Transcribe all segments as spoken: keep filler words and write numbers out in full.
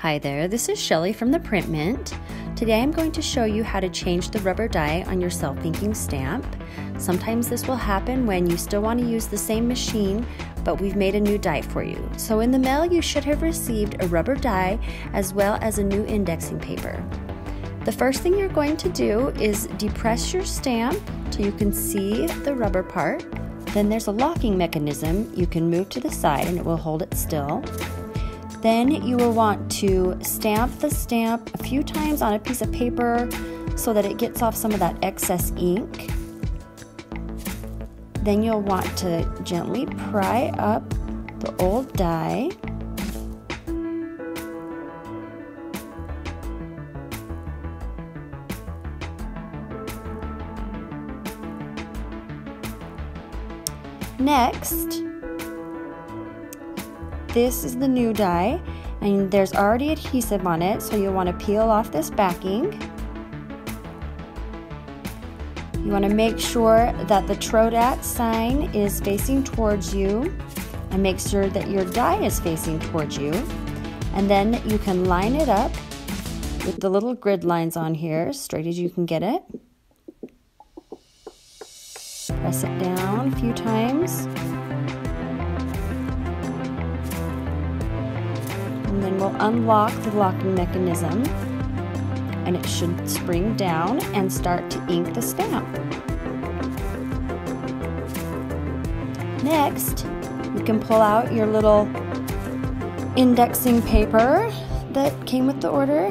Hi there, this is Shelley from The Print Mint. Today I'm going to show you how to change the rubber die on your self-inking stamp. Sometimes this will happen when you still want to use the same machine, but we've made a new die for you. So in the mail you should have received a rubber die as well as a new indexing paper. The first thing you're going to do is depress your stamp till you can see the rubber part. Then there's a locking mechanism. You can move to the side and it will hold it still. Then you will want to stamp the stamp a few times on a piece of paper so that it gets off some of that excess ink. Then you'll want to gently pry up the old die. Next, this is the new die, and there's already adhesive on it, so you'll want to peel off this backing. You want to make sure that the Trodat sign is facing towards you, and make sure that your die is facing towards you. And then you can line it up with the little grid lines on here, straight as you can get it. Press it down a few times. And then we'll unlock the locking mechanism and it should spring down and start to ink the stamp. Next, you can pull out your little indexing paper that came with the order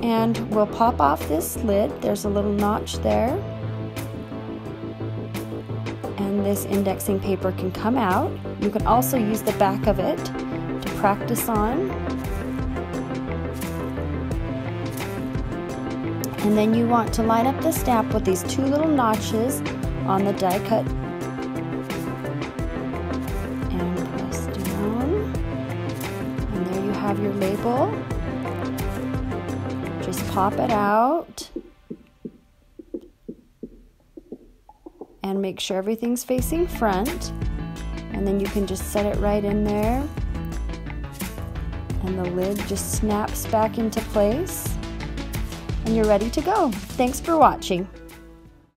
and we'll pop off this lid. There's a little notch there. And this indexing paper can come out. You can also use the back of it to practice on. And then you want to line up the stamp with these two little notches on the die cut. And press down. And there you have your label. Just pop it out. And make sure everything's facing front. And then you can just set it right in there. And the lid just snaps back into place. And you're ready to go. Thanks for watching.